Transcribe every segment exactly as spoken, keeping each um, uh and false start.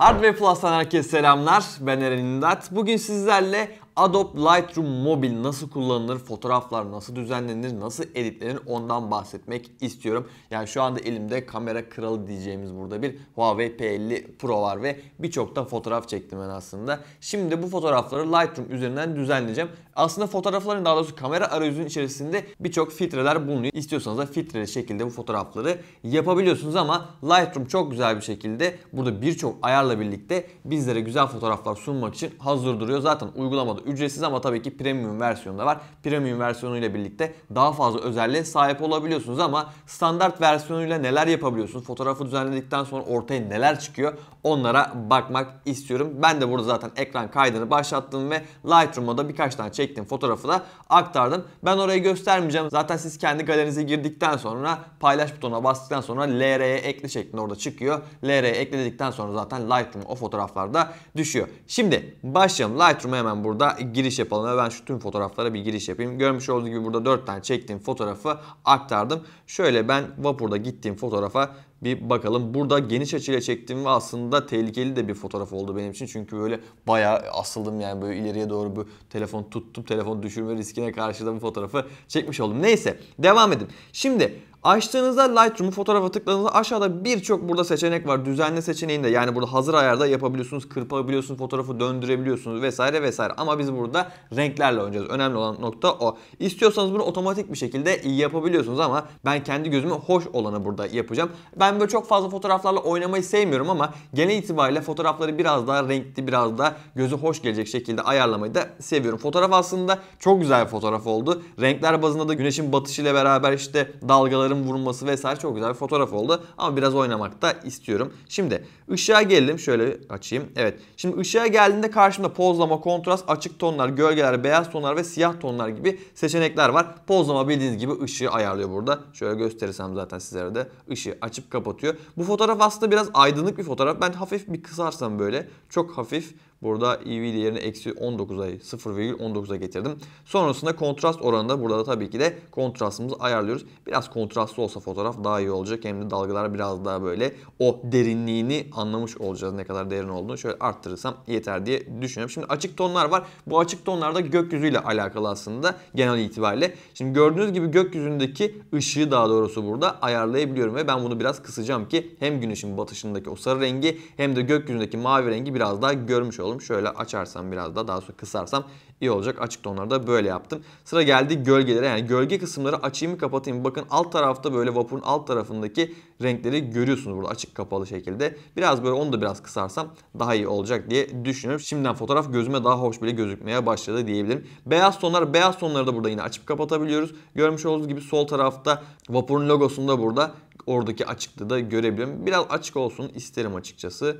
Hardware Plus'tan herkese selamlar. Ben Eren İmdat. Bugün sizlerle Adobe Lightroom Mobile nasıl kullanılır, fotoğraflar nasıl düzenlenir, nasıl editlenir ondan bahsetmek istiyorum. Yani şu anda elimde kamera kralı diyeceğimiz burada bir Huawei P elli Pro var ve birçok da fotoğraf çektim ben aslında. Şimdi bu fotoğrafları Lightroom üzerinden düzenleyeceğim. Aslında fotoğrafların, daha doğrusu kamera arayüzünün içerisinde birçok filtreler bulunuyor. İstiyorsanız da filtreli şekilde bu fotoğrafları yapabiliyorsunuz ama Lightroom çok güzel bir şekilde burada birçok ayarla birlikte bizlere güzel fotoğraflar sunmak için hazır duruyor. Zaten uygulamada ücretsiz ama tabii ki premium versiyonu da var. Premium versiyonuyla birlikte daha fazla özelliğe sahip olabiliyorsunuz ama standart versiyonuyla neler yapabiliyorsunuz? Fotoğrafı düzenledikten sonra ortaya neler çıkıyor? Onlara bakmak istiyorum. Ben de burada zaten ekran kaydını başlattım ve Lightroom'a da birkaç tane çektiğim fotoğrafı da aktardım. Ben orayı göstermeyeceğim. Zaten siz kendi galerinize girdikten sonra paylaş butonuna bastıktan sonra L R'ye ekle şeklinde orada çıkıyor. L R'ye ekledikten sonra zaten Lightroom o fotoğraflarda düşüyor. Şimdi başlayalım. Lightroom'a hemen burada giriş yapalım. Ben şu tüm fotoğraflara bir giriş yapayım. Görmüş olduğunuz gibi burada dört tane çektiğim fotoğrafı aktardım. Şöyle ben vapurda gittiğim fotoğrafa bir bakalım. Burada geniş açıyla çektiğim ve aslında tehlikeli de bir fotoğraf oldu benim için. Çünkü böyle bayağı asıldım, yani böyle ileriye doğru bu telefonu tuttum. Telefonu düşürme riskine karşı da bu fotoğrafı çekmiş oldum. Neyse, devam edin. Şimdi açtığınızda Lightroom'u fotoğrafa tıkladığınızda aşağıda birçok burada seçenek var. Düzenle seçeneğinde, yani burada hazır ayarda yapabiliyorsunuz, kırpabiliyorsunuz, fotoğrafı döndürebiliyorsunuz vesaire vesaire. Ama biz burada renklerle oynayacağız. Önemli olan nokta o. İstiyorsanız bunu otomatik bir şekilde yapabiliyorsunuz ama ben kendi gözüme hoş olanı burada yapacağım. Ben böyle çok fazla fotoğraflarla oynamayı sevmiyorum ama genel itibariyle fotoğrafları biraz daha renkli, biraz daha göze hoş gelecek şekilde ayarlamayı da seviyorum. Fotoğraf aslında çok güzel bir fotoğraf oldu. Renkler bazında da güneşin batışıyla beraber işte dalgaları vurulması vesaire çok güzel bir fotoğraf oldu. Ama biraz oynamak da istiyorum. Şimdi ışığa gelelim. Şöyle açayım. Evet. Şimdi ışığa geldiğinde karşımda pozlama, kontrast, açık tonlar, gölgeler, beyaz tonlar ve siyah tonlar gibi seçenekler var. Pozlama bildiğiniz gibi ışığı ayarlıyor burada. Şöyle gösterirsem zaten sizlere de ışığı açıp kapatıyor. Bu fotoğraf aslında biraz aydınlık bir fotoğraf. Ben hafif bir kısarsam böyle çok hafif burada E V değerini eksi on dokuza, sıfır virgül on dokuza getirdim. Sonrasında kontrast oranında burada da tabii ki de kontrastımızı ayarlıyoruz. Biraz kontrastlı olsa fotoğraf daha iyi olacak. Hem de dalgalar biraz daha böyle o derinliğini anlamış olacağız, ne kadar derin olduğunu. Şöyle arttırırsam yeter diye düşünüyorum. Şimdi açık tonlar var. Bu açık tonlar da gökyüzüyle alakalı aslında genel itibariyle. Şimdi gördüğünüz gibi gökyüzündeki ışığı, daha doğrusu burada ayarlayabiliyorum ve ben bunu biraz kısacağım ki hem güneşin batışındaki o sarı rengi hem de gökyüzündeki mavi rengi biraz daha görmüş olalım. Şöyle açarsam biraz daha, daha sonra kısarsam iyi olacak. Açık tonları da böyle yaptım. Sıra geldi gölgelere. Yani gölge kısımları açayım mı kapatayım. Bakın alt tarafta böyle vapurun alt tarafındaki renkleri görüyorsunuz burada açık kapalı şekilde. Biraz böyle onu da biraz kısarsam daha iyi olacak diye düşünüyorum. Şimdiden fotoğraf gözüme daha hoş bile gözükmeye başladı diyebilirim. Beyaz tonlar, beyaz tonları da burada yine açıp kapatabiliyoruz. Görmüş olduğunuz gibi sol tarafta vapurun logosunda burada oradaki açıklığı da görebilirim. Biraz açık olsun isterim açıkçası.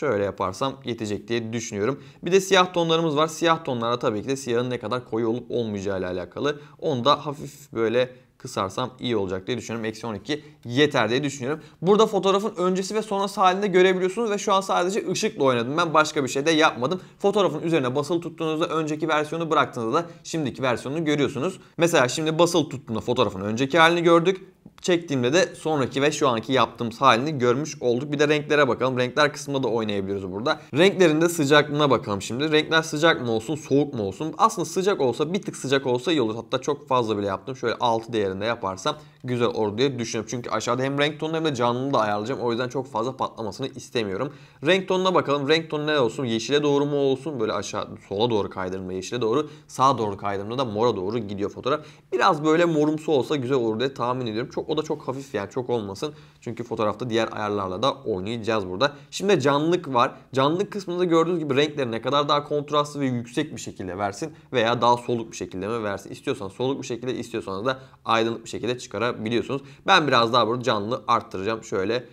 Şöyle yaparsam yetecek diye düşünüyorum. Bir de siyah tonlarımız var. Siyah tonlara tabii ki de siyahın ne kadar koyu olup olmayacağı ile alakalı. Onu da hafif böyle kısarsam iyi olacak diye düşünüyorum. Eksi on iki yeter diye düşünüyorum. Burada fotoğrafın öncesi ve sonrası halinde görebiliyorsunuz ve şu an sadece ışıkla oynadım. Ben başka bir şey de yapmadım. Fotoğrafın üzerine basılı tuttuğunuzda önceki versiyonu, bıraktığınızda da şimdiki versiyonunu görüyorsunuz. Mesela şimdi basılı tuttuğumda fotoğrafın önceki halini gördük. Çektiğimde de sonraki ve şu anki yaptığımız halini görmüş olduk. Bir de renklere bakalım. Renkler kısmında da oynayabiliyoruz burada. Renklerin de sıcaklığına bakalım şimdi. Renkler sıcak mı olsun, soğuk mu olsun? Aslında sıcak olsa, bir tık sıcak olsa iyi olur. Hatta çok fazla bile yaptım. Şöyle altı değerinde yaparsam güzel olur diye düşünüyorum. Çünkü aşağıda hem renk tonunu hem de canlılığını da ayarlayacağım. O yüzden çok fazla patlamasını istemiyorum. Renk tonuna bakalım. Renk tonu ne olsun? Yeşile doğru mu olsun? Böyle aşağı sola doğru kaydırma yeşile doğru. Sağa doğru kaydırma da mora doğru gidiyor fotoğraf. Biraz böyle morumsu olsa güzel olur diye tahmin ediyorum. Çok, o da çok hafif, yani çok olmasın. Çünkü fotoğrafta diğer ayarlarla da oynayacağız burada. Şimdi canlılık var. Canlılık kısmında gördüğünüz gibi renkleri ne kadar daha kontrastlı ve yüksek bir şekilde versin veya daha soluk bir şekilde mi versin. İstiyorsanız soluk bir şekilde, istiyorsanız da aydınlık bir şekilde çıkarabiliyorsunuz. Ben biraz daha burada canlılığı arttıracağım. Şöyle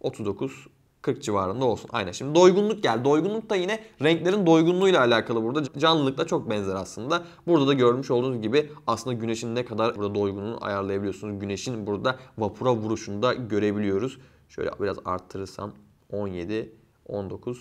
otuz dokuz kırk civarında olsun. Aynen. Şimdi doygunluk geldi. Doygunluk da yine renklerin doygunluğuyla alakalı burada. Canlılıkla çok benzer aslında. Burada da görmüş olduğunuz gibi aslında güneşin ne kadar burada doygunluğunu ayarlayabiliyorsunuz. Güneşin burada vapura vuruşunu da görebiliyoruz. Şöyle biraz arttırırsam on yedi, on dokuz,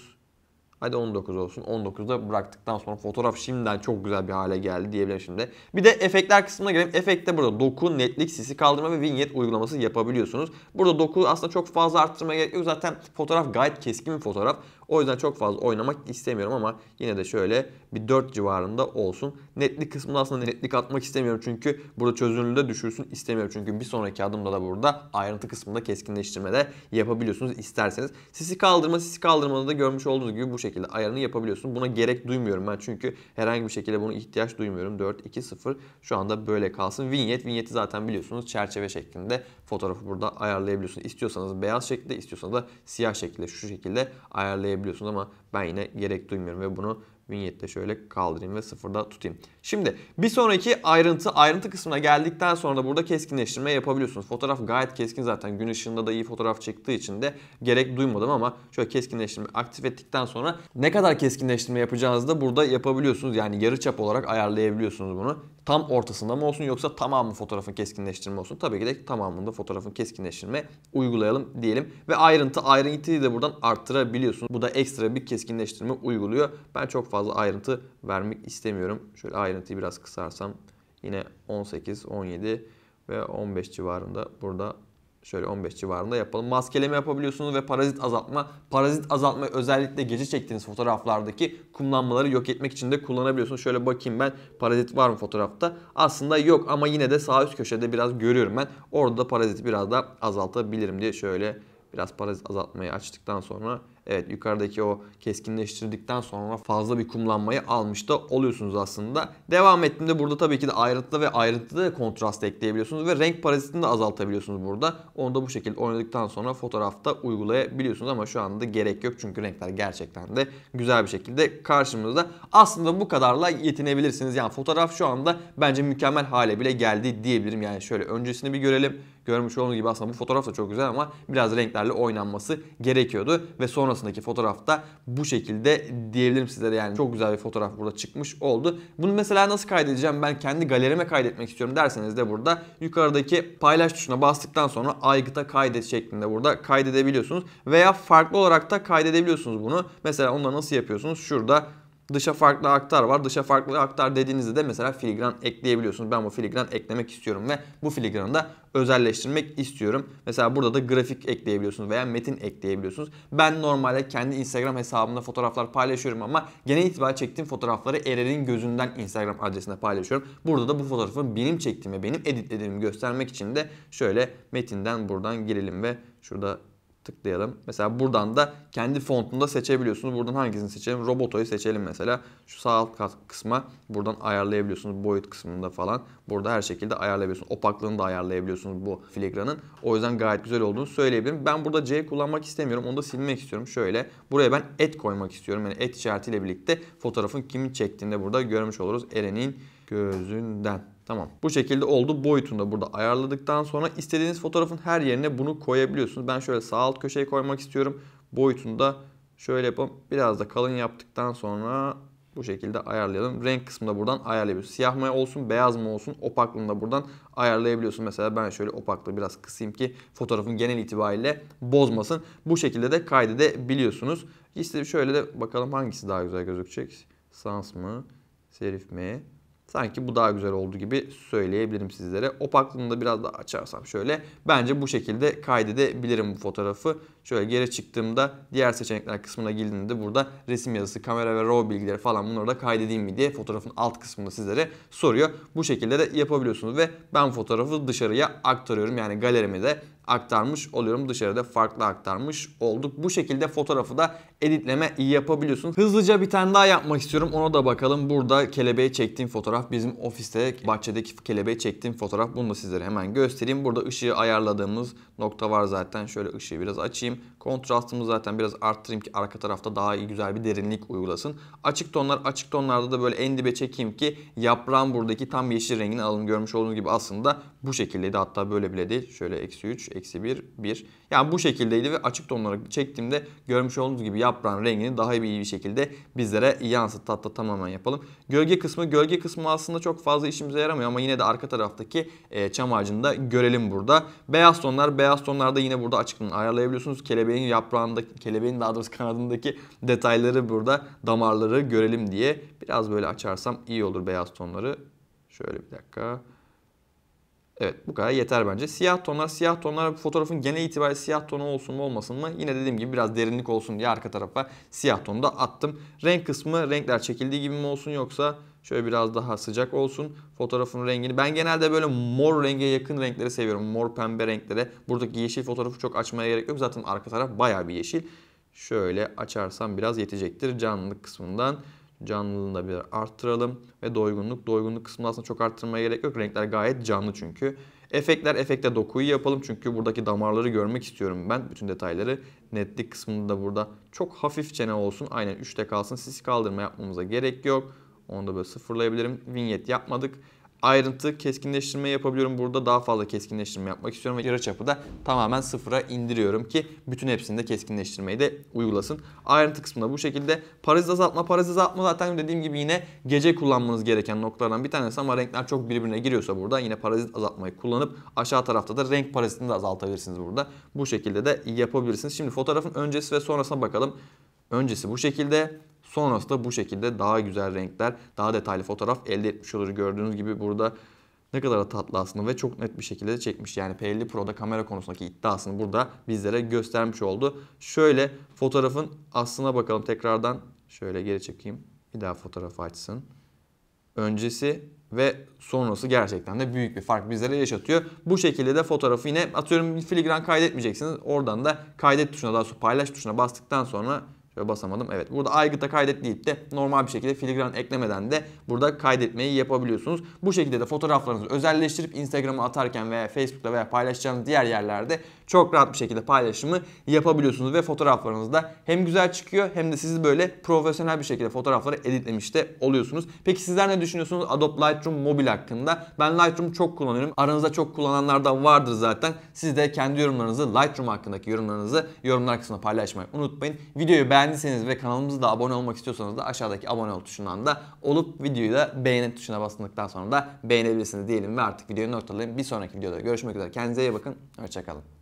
Hadi on dokuz olsun. on dokuzda bıraktıktan sonra fotoğraf şimdiden çok güzel bir hale geldi diyebilirim şimdi. Bir de efektler kısmına gelelim. Efekte burada doku, netlik, sisi kaldırma ve vignette uygulaması yapabiliyorsunuz. Burada doku aslında çok fazla arttırmaya gerek yok. Zaten fotoğraf gayet keskin bir fotoğraf. O yüzden çok fazla oynamak istemiyorum ama yine de şöyle bir dört civarında olsun. Netlik kısmında aslında netlik atmak istemiyorum çünkü burada çözünürlüğü de düşürsün istemiyorum. Çünkü bir sonraki adımda da burada ayrıntı kısmında keskinleştirme de yapabiliyorsunuz isterseniz. Sisi kaldırma, sisi kaldırmada da görmüş olduğunuz gibi bu şekilde ayarını yapabiliyorsun. Buna gerek duymuyorum ben çünkü herhangi bir şekilde buna ihtiyaç duymuyorum. dört, iki, sıfır şu anda böyle kalsın. Vignette, vignette'i zaten biliyorsunuz çerçeve şeklinde fotoğrafı burada ayarlayabiliyorsunuz. İstiyorsanız beyaz şekilde, istiyorsanız da siyah şekilde şu şekilde ayarlayabiliyorsunuz. Biliyorsunuz ama ben yine gerek duymuyorum ve bunu vignette şöyle kaldırayım ve sıfırda tutayım. Şimdi bir sonraki ayrıntı ayrıntı kısmına geldikten sonra da burada keskinleştirme yapabiliyorsunuz. Fotoğraf gayet keskin zaten. Gün ışığında da iyi fotoğraf çıktığı için de gerek duymadım ama şöyle keskinleştirme aktif ettikten sonra ne kadar keskinleştirme yapacağınızı da burada yapabiliyorsunuz. Yani yarıçap olarak ayarlayabiliyorsunuz bunu. Tam ortasında mı olsun yoksa tamamı fotoğrafın keskinleştirme olsun? Tabii ki de tamamında fotoğrafın keskinleştirme uygulayalım diyelim. Ve ayrıntı ayrıntıyı da buradan arttırabiliyorsunuz. Bu da ekstra bir keskinleştirme uyguluyor. Ben çok fazla ayrıntı vermek istemiyorum. Şöyle ayrıntıyı biraz kısarsam yine on sekiz, on yedi ve on beş civarında burada şöyle on beş civarında yapalım. Maskeleme yapabiliyorsunuz ve parazit azaltma. Parazit azaltma özellikle gece çektiğiniz fotoğraflardaki kumlanmaları yok etmek için de kullanabiliyorsunuz. Şöyle bakayım ben, parazit var mı fotoğrafta? Aslında yok ama yine de sağ üst köşede biraz görüyorum ben. Orada da paraziti biraz daha azaltabilirim diye şöyle biraz parazit azaltmayı açtıktan sonra evet yukarıdaki o keskinleştirdikten sonra fazla bir kumlanmayı almış da oluyorsunuz aslında. Devam ettiğimde burada tabii ki de ayrıntıda ve ayrıntıda da kontrast ekleyebiliyorsunuz ve renk parazitini de azaltabiliyorsunuz burada. Onu da bu şekilde oynadıktan sonra fotoğrafta uygulayabiliyorsunuz ama şu anda gerek yok çünkü renkler gerçekten de güzel bir şekilde karşımızda. Aslında bu kadarla yetinebilirsiniz. Yani fotoğraf şu anda bence mükemmel hale bile geldi diyebilirim. Yani şöyle öncesini bir görelim. Görmüş olduğunuz gibi aslında bu fotoğraf da çok güzel ama biraz renklerle oynanması gerekiyordu ve sonra sonrasındaki fotoğrafta bu şekilde diyebilirim sizlere. Yani çok güzel bir fotoğraf burada çıkmış oldu. Bunu mesela nasıl kaydedeceğim, ben kendi galerime kaydetmek istiyorum derseniz de burada yukarıdaki paylaş tuşuna bastıktan sonra aygıta kaydet şeklinde burada kaydedebiliyorsunuz veya farklı olarak da kaydedebiliyorsunuz bunu. Mesela onda nasıl yapıyorsunuz? Şurada dışa farklı aktar var. Dışa farklı aktar dediğinizde de mesela filigran ekleyebiliyorsunuz. Ben bu filigran eklemek istiyorum ve bu filigranı da özelleştirmek istiyorum. Mesela burada da grafik ekleyebiliyorsunuz veya metin ekleyebiliyorsunuz. Ben normalde kendi Instagram hesabımda fotoğraflar paylaşıyorum ama genel itibariyle çektiğim fotoğrafları Eren'in gözünden Instagram adresine paylaşıyorum. Burada da bu fotoğrafı benim çektiğim ve benim editlediğimi göstermek için de şöyle metinden buradan girelim ve şurada tıklayalım. Mesela buradan da kendi fontunu da seçebiliyorsunuz. Buradan hangisini seçelim? Roboto'yu seçelim mesela. Şu sağ alt kısma buradan ayarlayabiliyorsunuz. Boyut kısmında falan. Burada her şekilde ayarlayabiliyorsunuz. Opaklığını da ayarlayabiliyorsunuz bu filigranın. O yüzden gayet güzel olduğunu söyleyebilirim. Ben burada C kullanmak istemiyorum. Onu da silmek istiyorum. Şöyle buraya ben et koymak istiyorum. Yani et işaretiyle birlikte fotoğrafın kimin çektiğinde burada görmüş oluruz. Eren'in gözünden. Tamam. Bu şekilde oldu. Boyutunu da burada ayarladıktan sonra istediğiniz fotoğrafın her yerine bunu koyabiliyorsunuz. Ben şöyle sağ alt köşeye koymak istiyorum. Boyutunu da şöyle yapalım. Biraz da kalın yaptıktan sonra bu şekilde ayarlayalım. Renk kısmında buradan ayarlayabiliyorsun. Siyah mı olsun, beyaz mı olsun, opaklığını da buradan ayarlayabiliyorsun. Mesela ben şöyle opaklığı biraz kısayım ki fotoğrafın genel itibariyle bozmasın. Bu şekilde de kaydedebiliyorsunuz. İşte şöyle de bakalım hangisi daha güzel gözükecek. Sans mı, serif mi? Sanki bu daha güzel olduğu gibi söyleyebilirim sizlere. Opaklığını da biraz daha açarsam şöyle. Bence bu şekilde kaydedebilirim bu fotoğrafı. Şöyle geri çıktığımda diğer seçenekler kısmına girdiğimde burada resim yazısı, kamera ve raw bilgileri falan bunları da kaydedeyim mi diye fotoğrafın alt kısmında sizlere soruyor. Bu şekilde de yapabiliyorsunuz ve ben fotoğrafı dışarıya aktarıyorum. Yani galerime de aktarmış oluyorum. Dışarıda farklı aktarmış olduk. Bu şekilde fotoğrafı da editleme yapabiliyorsunuz. Hızlıca bir tane daha yapmak istiyorum. Ona da bakalım. Burada kelebeği çektiğim fotoğraf. Bizim ofiste bahçedeki kelebeği çektiğim fotoğraf. Bunu da sizlere hemen göstereyim. Burada ışığı ayarladığımız nokta var zaten. Şöyle ışığı biraz açayım. Kontrastımı zaten biraz arttırayım ki arka tarafta daha iyi güzel bir derinlik uygulasın. Açık tonlar, açık tonlarda da böyle en dibe çekeyim ki yaprağın buradaki tam yeşil rengini alın. Görmüş olduğunuz gibi aslında bu şekildeydi. Hatta böyle bile değil. Şöyle eksi üç eksi bir, bir. Yani bu şekildeydi ve açık tonları çektiğimde görmüş olduğunuz gibi yaprağın rengini daha iyi bir şekilde bizlere yansıttı. Hatta tamamen yapalım. Gölge kısmı. Gölge kısmı aslında çok fazla işimize yaramıyor ama yine de arka taraftaki e, çam ağacını da görelim burada. Beyaz tonlar. Beyaz tonlarda yine burada açıklığını ayarlayabiliyorsunuz. Kelebeğin yaprağındaki, kelebeğin daha doğrusu kanadındaki detayları burada, damarları görelim diye. Biraz böyle açarsam iyi olur beyaz tonları. Şöyle bir dakika. Evet, bu kadar yeter bence. Siyah tonlar, siyah tonlar fotoğrafın genel itibariyle siyah tonu olsun mu olmasın mı? Yine dediğim gibi biraz derinlik olsun diye arka tarafa siyah tonu da attım. Renk kısmı, renkler çekildiği gibi mi olsun yoksa şöyle biraz daha sıcak olsun fotoğrafın rengini. Ben genelde böyle mor renge yakın renkleri seviyorum. Mor pembe renklere. Buradaki yeşil fotoğrafı çok açmaya gerek yok. Zaten arka taraf bayağı bir yeşil. Şöyle açarsam biraz yetecektir canlılık kısmından. Canlılığını da bir arttıralım ve doygunluk. Doygunluk kısmını aslında çok arttırmaya gerek yok. Renkler gayet canlı çünkü. Efektler, efekte dokuyu yapalım çünkü buradaki damarları görmek istiyorum ben. Bütün detayları. Netlik kısmında burada çok hafifçe ne olsun. Aynen üçte kalsın. Sis kaldırma yapmamıza gerek yok. Onu da böyle sıfırlayabilirim. Vignette yapmadık. Ayrıntı, keskinleştirme yapabiliyorum. Burada daha fazla keskinleştirme yapmak istiyorum. Ve yarıçapı da tamamen sıfıra indiriyorum ki bütün hepsinde keskinleştirmeyi de uygulasın. Ayrıntı kısmında bu şekilde. Paraz azaltma. Paraz azaltma zaten dediğim gibi yine gece kullanmanız gereken noktalardan bir tanesi. Ama renkler çok birbirine giriyorsa burada yine parazit azaltmayı kullanıp aşağı tarafta da renk parazitini de azaltabilirsiniz burada. Bu şekilde de yapabilirsiniz. Şimdi fotoğrafın öncesi ve sonrasına bakalım. Öncesi bu şekilde. Sonrası da bu şekilde daha güzel renkler, daha detaylı fotoğraf elde etmiş olur. Gördüğünüz gibi burada ne kadar da tatlı aslında ve çok net bir şekilde de çekmiş. Yani P elli Pro'da kamera konusundaki iddiasını burada bizlere göstermiş oldu. Şöyle fotoğrafın aslına bakalım tekrardan. Şöyle geri çekeyim. Bir daha fotoğrafı açsın. Öncesi ve sonrası gerçekten de büyük bir fark bizlere yaşatıyor. Bu şekilde de fotoğrafı yine atıyorum filigran kaydetmeyeceksiniz. Oradan da kaydet tuşuna, daha sonra paylaş tuşuna bastıktan sonra... Şöyle basamadım. Evet. Burada aygıta kaydet deyip de normal bir şekilde filigran eklemeden de burada kaydetmeyi yapabiliyorsunuz. Bu şekilde de fotoğraflarınızı özelleştirip Instagram'a atarken veya Facebook'ta veya paylaşacağınız diğer yerlerde çok rahat bir şekilde paylaşımı yapabiliyorsunuz. Ve fotoğraflarınız da hem güzel çıkıyor hem de sizi böyle profesyonel bir şekilde fotoğrafları editlemiş de oluyorsunuz. Peki sizler ne düşünüyorsunuz Adobe Lightroom Mobile hakkında? Ben Lightroom çok kullanıyorum. Aranızda çok kullananlar da vardır zaten. Siz de kendi yorumlarınızı, Lightroom hakkındaki yorumlarınızı yorumlar kısmında paylaşmayı unutmayın. Videoyu beğen Beğendiyseniz ve kanalımıza da abone olmak istiyorsanız da aşağıdaki abone ol tuşundan da olup videoyu da beğeni tuşuna bastıktan sonra da beğenebilirsiniz diyelim ve artık videoyu noktalayalım. Bir sonraki videoda görüşmek üzere. Kendinize iyi bakın. Hoşça kalın.